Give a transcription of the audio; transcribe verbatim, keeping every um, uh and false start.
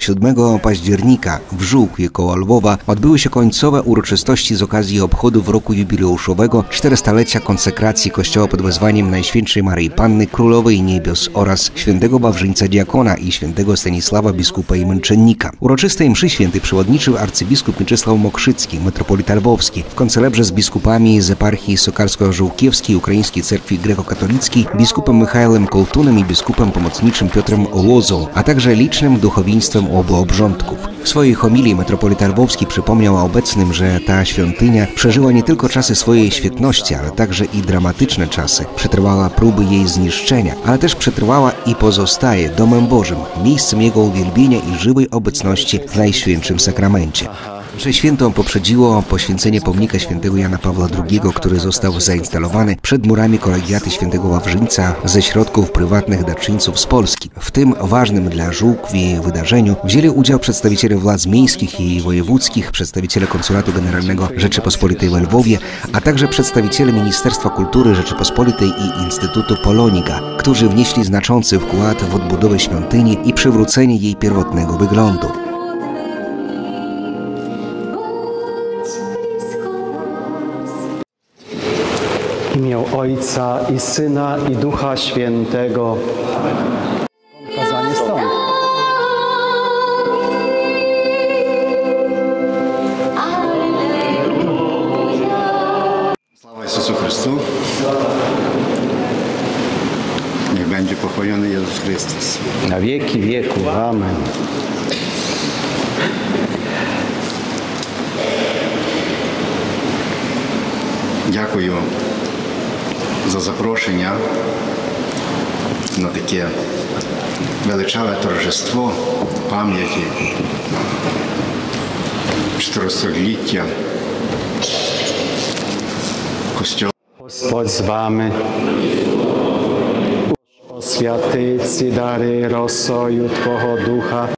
siódmego października w Żółkwie koło Lwowa odbyły się końcowe uroczystości z okazji obchodów roku jubileuszowego czterostulecia konsekracji Kościoła pod wezwaniem Najświętszej Maryi Panny Królowej Niebios oraz świętego Wawrzyńca Diakona i świętego Stanisława Biskupa i Męczennika. Uroczystej mszy świętej przewodniczył arcybiskup Mieczysław Mokrzycki, metropolita lwowski. W koncelebrze z biskupami z eparchii Sokarsko-Żółkiewskiej Ukraińskiej Cerkwi Grekokatolickiej, biskupem Michałem Kołtunem i biskupem pomocniczym Piotrem Ołozą, a także licznym duchowieństwem obu obrządków. W swojej homilii metropolita lwowski przypomniał obecnym, że ta świątynia przeżyła nie tylko czasy swojej świetności, ale także i dramatyczne czasy. Przetrwała próby jej zniszczenia, ale też przetrwała i pozostaje domem Bożym, miejscem Jego uwielbienia i żywej obecności w Najświętszym Sakramencie. Mszę świętą poprzedziło poświęcenie pomnika świętego Jana Pawła drugiego, który został zainstalowany przed murami kolegiaty świętego Wawrzyńca ze środków prywatnych darczyńców z Polski. W tym ważnym dla Żółkwi wydarzeniu wzięli udział przedstawiciele władz miejskich i wojewódzkich, przedstawiciele Konsulatu Generalnego Rzeczypospolitej we Lwowie, a także przedstawiciele Ministerstwa Kultury Rzeczypospolitej i Instytutu Polonika, którzy wnieśli znaczący wkład w odbudowę świątyni i przywrócenie jej pierwotnego wyglądu. W imię Ojca i Syna i Ducha Świętego. Kazanie stąd. Sława Jezusu Chrystu. Niech będzie pochwalony Jezus Chrystus. Na wieki wieków. Amen. Дякую за запрошення на таке величаве торжество пам'яті czterostoliecia Kościoła. Господь з вами. Освяти ці дари росою Твого Духа.